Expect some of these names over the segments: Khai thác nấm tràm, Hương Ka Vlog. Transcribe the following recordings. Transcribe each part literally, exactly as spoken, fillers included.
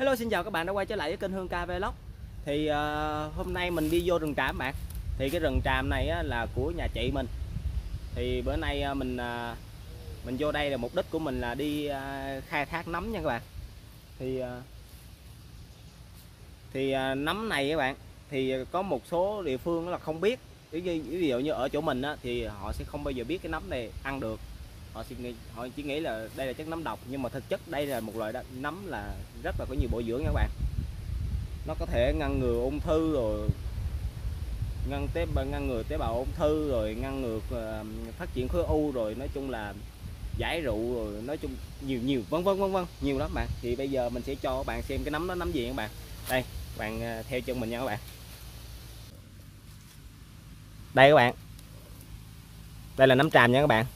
Hello, xin chào các bạn đã quay trở lại với kênh Hương Ka Vlog. Thì uh, hôm nay mình đi vô rừng tràm bạn. Thì cái rừng tràm này á, là của nhà chị mình. Thì bữa nay mình uh, mình vô đây là mục đích của mình là đi uh, khai thác nấm nha các bạn. Thì uh, thì uh, nấm này các bạn, thì có một số địa phương là không biết. Ví dụ như ở chỗ mình á, thì họ sẽ không bao giờ biết cái nấm này ăn được. Họ chỉ, nghĩ, họ chỉ nghĩ là đây là chất nấm độc, nhưng mà thực chất đây là một loại nấm là rất là có nhiều bổ dưỡng nha các bạn. Nó có thể ngăn ngừa ung thư, rồi ngăn tế ngăn ngừa tế bào ung thư, rồi ngăn ngừa uh, phát triển khối u, rồi nói chung là giải rượu, rồi nói chung nhiều nhiều vân vân vân vân nhiều lắm bạn. Thì bây giờ mình sẽ cho các bạn xem cái nấm đó nấm gì các bạn. Đây, các bạn theo chân mình nha các bạn. Đây các bạn. Đây là nấm tràm nha các bạn.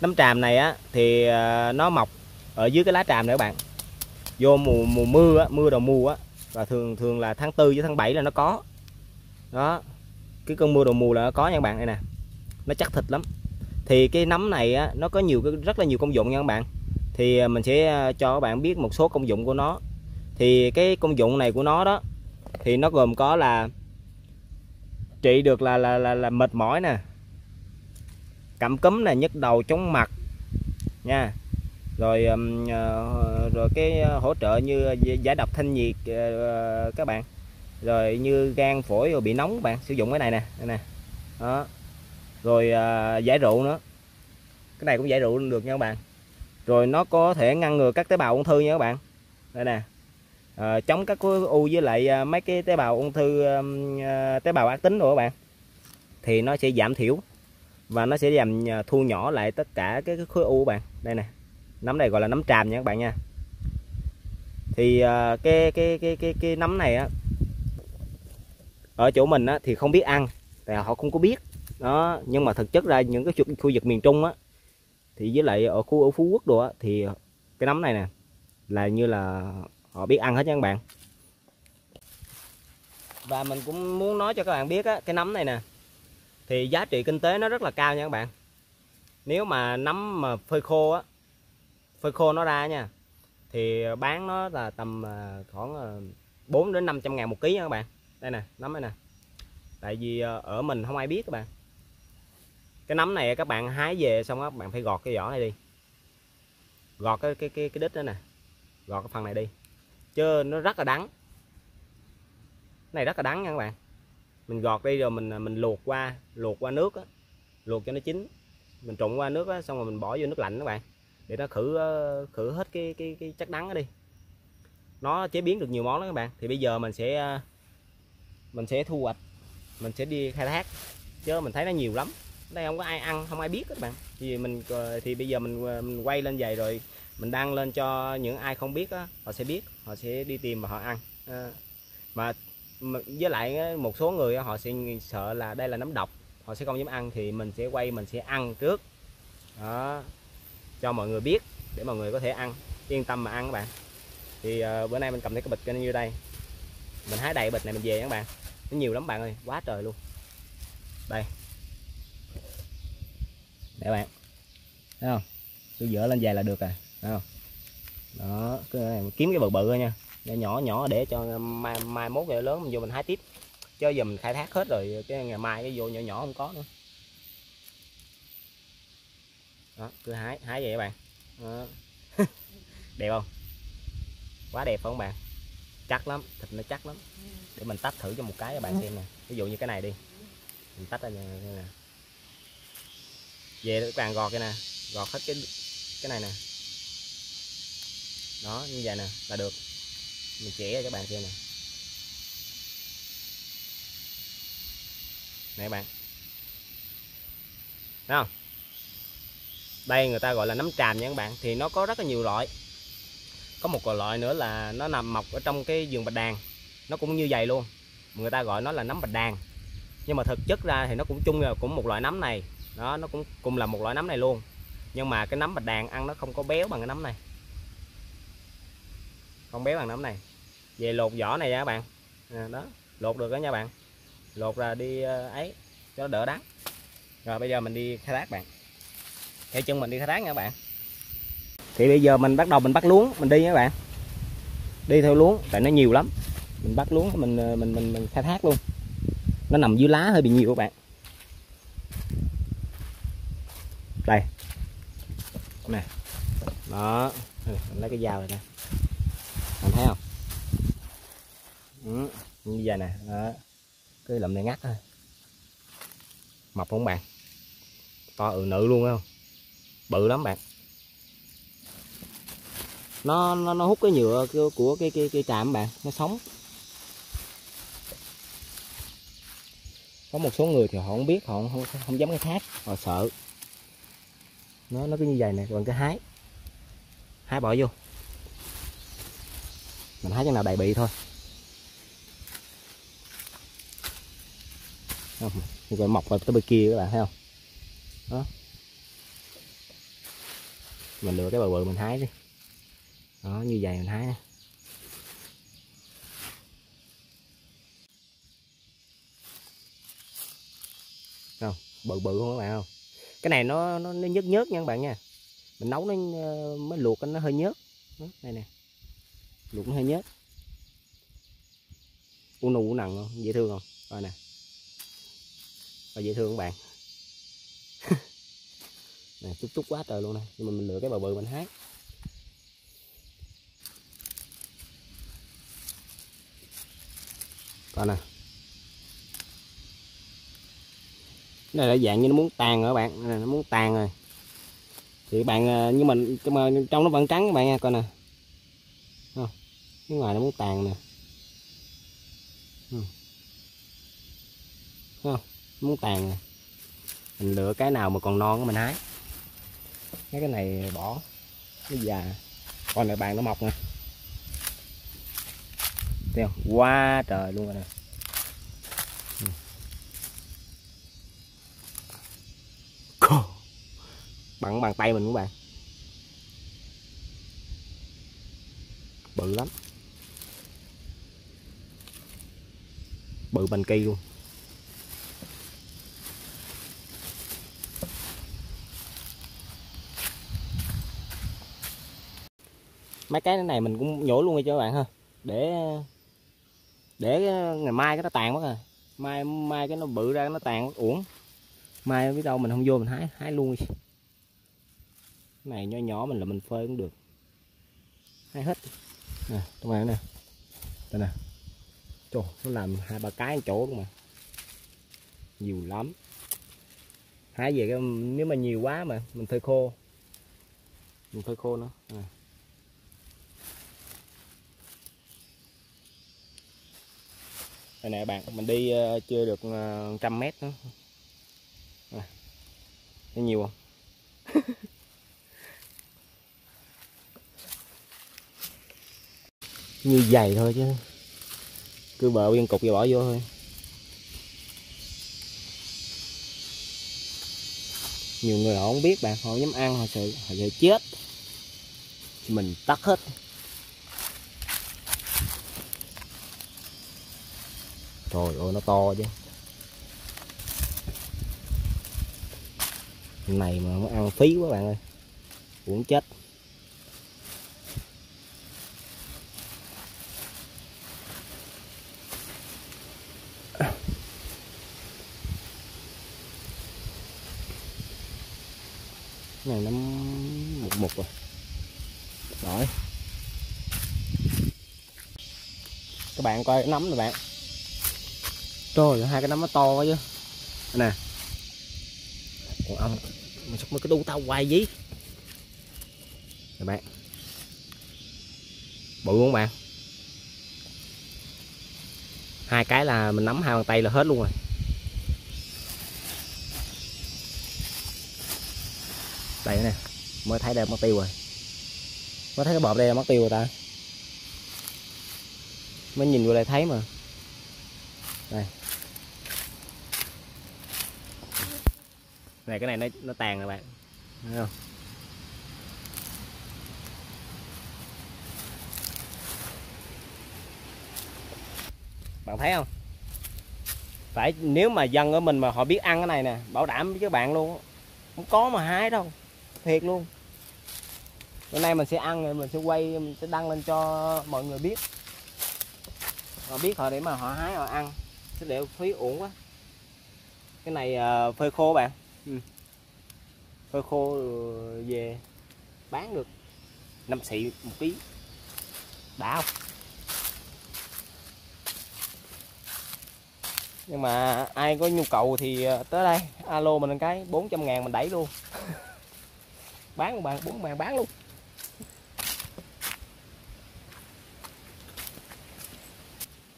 Nấm tràm này á thì nó mọc ở dưới cái lá tràm này các bạn. Vô mùa mùa mưa á, mưa đầu mùa á, và thường thường là tháng tư với tháng bảy là nó có. Đó. Cái cơn mưa đầu mùa là nó có nha các bạn, đây nè. Nó chắc thịt lắm. Thì cái nấm này á nó có nhiều cái rất là nhiều công dụng nha các bạn. Thì mình sẽ cho các bạn biết một số công dụng của nó. Thì cái công dụng này của nó đó thì nó gồm có là trị được là là là, là mệt mỏi nè, cảm cúm nè, nhức đầu, chóng mặt nha, rồi rồi cái hỗ trợ như giải độc thanh nhiệt các bạn, rồi như gan phổi rồi bị nóng các bạn, sử dụng cái này nè, đây nè. Đó. Rồi giải rượu nữa, cái này cũng giải rượu được nha các bạn. Rồi nó có thể ngăn ngừa các tế bào ung thư nha các bạn, đây nè. À, chống các khối u với lại mấy cái tế bào ung thư, tế bào ác tính rồi các bạn. Thì nó sẽ giảm thiểu và nó sẽ làm thu nhỏ lại tất cả cái khối u các bạn. Đây nè, nấm này gọi là nấm tràm nha các bạn nha. Thì cái cái cái cái cái nấm này á ở chỗ mình á thì không biết ăn, tại họ không có biết đó. Nhưng mà thực chất ra những cái khu vực miền Trung á thì với lại ở khu ở Phú Quốc đồ á thì cái nấm này nè là như là họ biết ăn hết nha các bạn. Và mình cũng muốn nói cho các bạn biết á, cái nấm này nè thì giá trị kinh tế nó rất là cao nha các bạn. Nếu mà nấm mà phơi khô á, phơi khô nó ra nha, thì bán nó là tầm khoảng bốn đến năm trăm ngàn một ký nha các bạn. Đây nè, nấm này nè. Tại vì ở mình không ai biết các bạn. Cái nấm này các bạn hái về xong á, các bạn phải gọt cái vỏ này đi. Gọt cái cái cái, cái đít đó nè. Gọt cái phần này đi. Chứ nó rất là đắng. Cái này rất là đắng nha các bạn. Mình gọt đi rồi mình mình luộc qua, luộc qua nước á, luộc cho nó chín. Mình trụng qua nước á, xong rồi mình bỏ vô nước lạnh các bạn. Để nó khử khử hết cái cái cái chất đắng đó đi. Nó chế biến được nhiều món lắm các bạn. Thì bây giờ mình sẽ mình sẽ thu hoạch, mình sẽ đi khai thác. Chứ mình thấy nó nhiều lắm. Đây không có ai ăn, không ai biết các bạn. Thì mình thì bây giờ mình mình quay lên vậy rồi mình đăng lên cho những ai không biết á, họ sẽ biết, họ sẽ đi tìm và họ ăn. À, mà với lại một số người họ sẽ sợ là đây là nấm độc, họ sẽ không dám ăn, thì mình sẽ quay mình sẽ ăn trước. Đó, cho mọi người biết để mọi người có thể ăn, yên tâm mà ăn các bạn. Thì uh, bữa nay mình cầm thấy cái bịch như đây, mình hái đầy bịch này mình về các bạn. Nó nhiều lắm bạn ơi, quá trời luôn. Đây, để bạn thấy không, tôi dỡ lên dài là được rồi. Đó, đó, cái này kiếm cái bự bự thôi nha, nhỏ nhỏ để cho mai, mai mốt ngày lớn mình vô mình hái tiếp. Chứ giờ mình khai thác hết rồi cái ngày mai cái vô nhỏ nhỏ không có nữa. Đó, cứ hái hái vậy các bạn. Đó. Đẹp không, quá đẹp không bạn, chắc lắm, thịt nó chắc lắm. Để mình tách thử cho một cái các bạn xem nè. Ví dụ như cái này đi, mình tách ra như thế nè, về các bạn gọt cái nè, gọt hết cái cái này nè. Đó, như vậy nè là được. Mình chẻ cho các bạn xem nè. Nè các bạn. Thấy không? Đây người ta gọi là nấm tràm nha các bạn. Thì nó có rất là nhiều loại. Có một loại nữa là nó nằm mọc ở trong cái vườn bạch đàn. Nó cũng như vậy luôn. Người ta gọi nó là nấm bạch đàn. Nhưng mà thực chất ra thì nó cũng chung là cũng một loại nấm này. Đó, nó cũng cùng là một loại nấm này luôn. Nhưng mà cái nấm bạch đàn ăn nó không có béo bằng cái nấm này. Không béo bằng nấm này. Về lột vỏ này nha các bạn. À, đó, lột được đó nha bạn. Lột ra đi ấy cho nó đỡ đắng. Rồi bây giờ mình đi khai thác bạn. Theo chân mình đi khai thác nha các bạn. Thì bây giờ mình bắt đầu mình bắt luống mình đi nha các bạn. đi theo luống, tại nó nhiều lắm, mình bắt luống mình mình mình mình khai thác luôn. Nó nằm dưới lá hơi bị nhiều các bạn. Đây nè, đó, mình lấy cái dao này nè, mình thấy không? Ừ, như vậy nè, đó. Cái lụm này ngắt thôi, mập không bạn, to ừ nữ luôn không, bự lắm bạn. Nó nó, nó hút cái nhựa của cái cái cái tràm bạn, nó sống. Có một số người thì họ không biết, họ không không, không dám khai thác, họ sợ. Nó nó cứ như vậy nè, còn cái hái, hái bỏ vô, mình hái chừng nào đầy bị thôi. Rồi mọc vào tới bên kia các bạn thấy không? Đó. Mình lựa cái bờ bự mình hái đi. Đó, như vậy mình hái nè. Không, bự bự không các bạn không? Cái này nó nó, nó nhớt nhớt nha các bạn nha. Mình nấu nó mới luộc nó hơi nhớt. Đó, đây nè. Luộc nó hơi nhớt. U nụ u nặng không? Dễ thương không? Coi nè. Và dễ thương các bạn. Nè, chút chút quá trời luôn nè. Nhưng mà mình lựa cái bờ bự mình hái. Coi nè. Cái này là dạng như nó muốn tàn rồi các bạn, này, nó muốn tàn rồi. Thì bạn nhưng mà, mà trong nó vẫn trắng các bạn nha, coi nè. Không. Cái ngoài nó muốn tàn nè. Không. Không. Muốn tàn rồi. Mình lựa cái nào mà còn non mình hái. Cái cái này bỏ. Nó già. Coi lại bàn nó mọc nè. Thấy không? Quá trời luôn rồi nè. Bằng bàn tay mình các bạn. Bự lắm. Bự bành cây luôn. Mấy cái này mình cũng nhổ luôn đi cho các bạn ha. Để để ngày mai cái nó tàn mất à. Mai mai cái nó bự ra nó tàn mất uổng. Mai biết đâu mình không vô mình hái hái luôn đi. Cái này nhỏ nhỏ mình là mình phơi cũng được. Hái hết. Nè, các bạn nè. Đây nè. Trời, nó làm hai ba cái một chỗ luôn mà. Nhiều lắm. Hái về cái nếu mà nhiều quá mà mình phơi khô. Mình phơi khô nữa. À. Đây nè bạn, mình đi uh, chưa được uh, một trăm mét nữa. À, nó nhiều không? Như vậy thôi chứ. Cứ bờ nguyên cục rồi bỏ vô thôi. Nhiều người họ không biết bạn, họ dám ăn, họ sợ, họ sợ chết. Mình tắt hết. Trời ơi nó to chứ. Cái này mà nó ăn phí quá bạn ơi. Uổng chết. Cái này nó mục mục rồi. Rồi. Các bạn coi cái nấm nè bạn. Trời, hai cái nấm nó to quá chứ. Nè. Còn ông mà sao mới cái đu tao hoài gì? Nè bạn. Bự không bạn? Hai cái là mình nắm hai bàn tay là hết luôn rồi. Đây nè, mới thấy đây mất tiêu rồi. Mới thấy cái bọt đây là mất tiêu rồi ta. Mới nhìn vô đây thấy mà. Đây. Này cái này nó nó tàn rồi bạn. Thấy không? Bạn thấy không? Phải nếu mà dân ở mình mà họ biết ăn cái này nè, bảo đảm với các bạn luôn. Không có mà hái đâu. Thiệt luôn. Bữa nay mình sẽ ăn rồi mình sẽ quay, mình sẽ đăng lên cho mọi người biết. Họ biết họ để mà họ hái họ ăn, chứ để phí uổng quá. Cái này uh, phơi khô bạn, ừ. phơi khô về bán được năm xị một ký, đã không? Nhưng mà ai có nhu cầu thì tới đây alo mình cái bốn trăm ngàn mình đẩy luôn. Bán một bạn bốn ngàn bán luôn.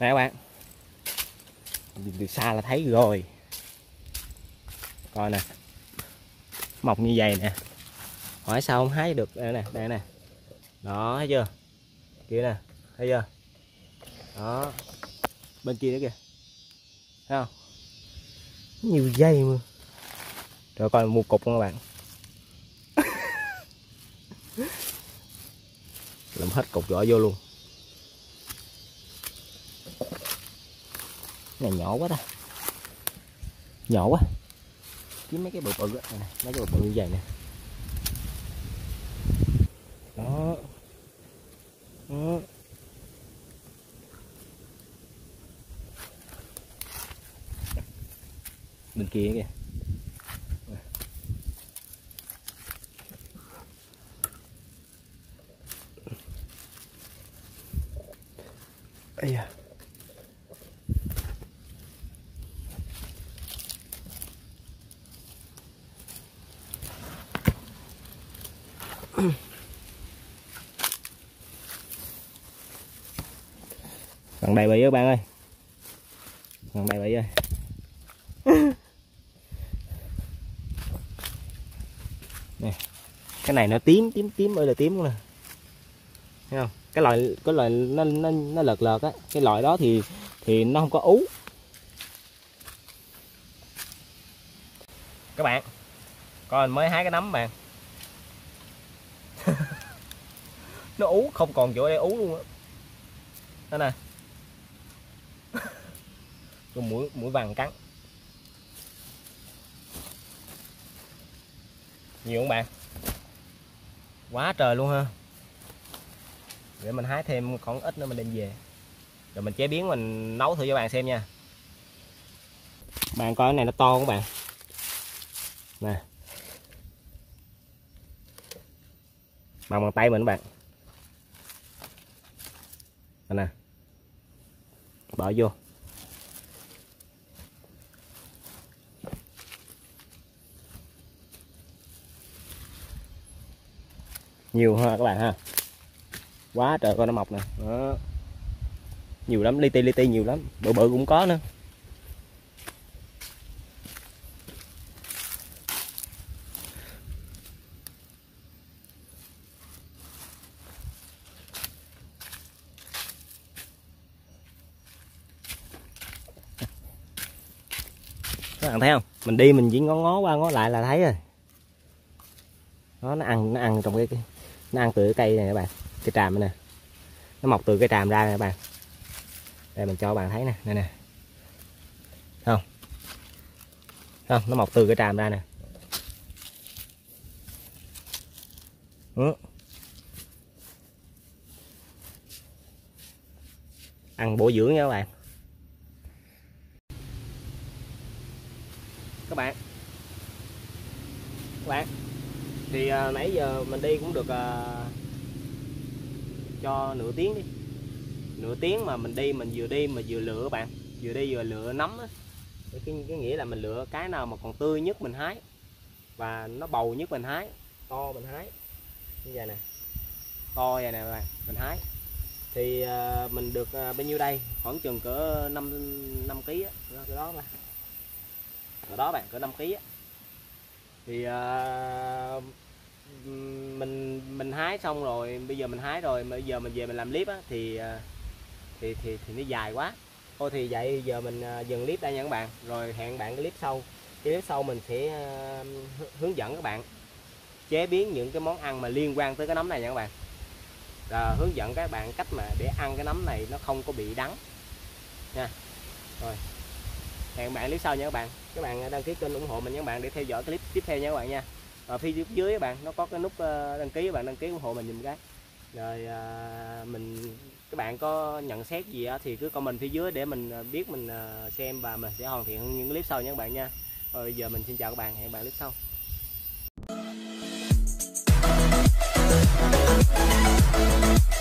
Nè các bạn, nhìn từ xa là thấy rồi. Coi nè, mọc như vậy nè, hỏi sao không hái được. Đây nè, đây nè, đó thấy chưa, kia nè, thấy chưa, đó bên kia nữa kìa, thấy không, nhiều dây mà. Rồi coi mua cục không các bạn. Làm hết cục rọ vô luôn. Cái này nhỏ quá ta, nhỏ quá, kiếm mấy cái bự bự này, mấy cái bự bự như vậy nè. Đó. Đó. Bên kia kìa. Ây da. Gần đầy bì các bạn ơi, gần đầy bì ơi. Nè, cái này nó tím tím tím ơi là tím luôn nè, thấy không? Cái loại cái loại nó nó nó lợt lợt á, cái loại đó thì thì nó không có ú. Các bạn, coi mới hái cái nấm bạn. Nó ú không còn chỗ đây ú luôn á. Đó nè. Con mũi mũi vàng cắn. Nhiều không bạn? Quá trời luôn ha. Để mình hái thêm còn ít nữa mình đem về. Rồi mình chế biến mình nấu thử cho bạn xem nha. Bạn coi cái này nó to không bạn? Nè. Bằng bàn tay mình các bạn. Nè. Bỏ vô. Nhiều ha các bạn ha. Quá trời coi nó mọc nè. Đó. Nhiều lắm, li ti li ti nhiều lắm, bự bự cũng có nữa. Các bạn thấy không? Mình đi mình chỉ ngó ngó qua ngó lại là thấy rồi. Đó, nó ăn nó ăn trong cái, cái nó ăn từ cái cây này các bạn. Cái tràm này nè, nó mọc từ cái tràm ra nè các bạn. Đây mình cho các bạn thấy nè, đây nè, không không nó mọc từ cái tràm ra nè. Ừ. Ăn bổ dưỡng nha các bạn. Các bạn các bạn thì à, nãy giờ mình đi cũng được à, cho nửa tiếng đi, nửa tiếng mà mình đi, mình vừa đi mà vừa lựa bạn, vừa đi vừa lựa nấm á. Cái, cái nghĩa là mình lựa cái nào mà còn tươi nhất mình hái, và nó bầu nhất mình hái, to mình hái như vậy nè, to vậy nè bạn, mình hái thì à, mình được à, bao nhiêu đây, khoảng chừng cỡ năm năm ký á, cái đó mà ở đó bạn, cỡ năm ký á. Thì à, mình mình hái xong rồi, bây giờ mình hái rồi, bây giờ mình về mình làm clip á, thì, thì thì thì nó dài quá. Thôi thì vậy giờ mình dừng clip đây nha các bạn, rồi hẹn bạn cái clip sau. Cái clip sau mình sẽ hướng dẫn các bạn chế biến những cái món ăn mà liên quan tới cái nấm này nha các bạn. Rồi, hướng dẫn các bạn cách mà để ăn cái nấm này nó không có bị đắng nha. Rồi hẹn bạn clip sau nha các bạn. Các bạn đăng ký kênh ủng hộ mình nha các bạn, để theo dõi clip tiếp theo nha các bạn nha. ở phía dưới các bạn nó có cái nút đăng ký, các bạn đăng ký ủng hộ mình dùm cái. Rồi à, mình các bạn có nhận xét gì á thì cứ comment phía dưới để mình biết, mình xem và mình sẽ hoàn thiện những clip sau nha các bạn nha. Rồi bây giờ mình xin chào các bạn, hẹn các bạn clip sau. We'll be right back.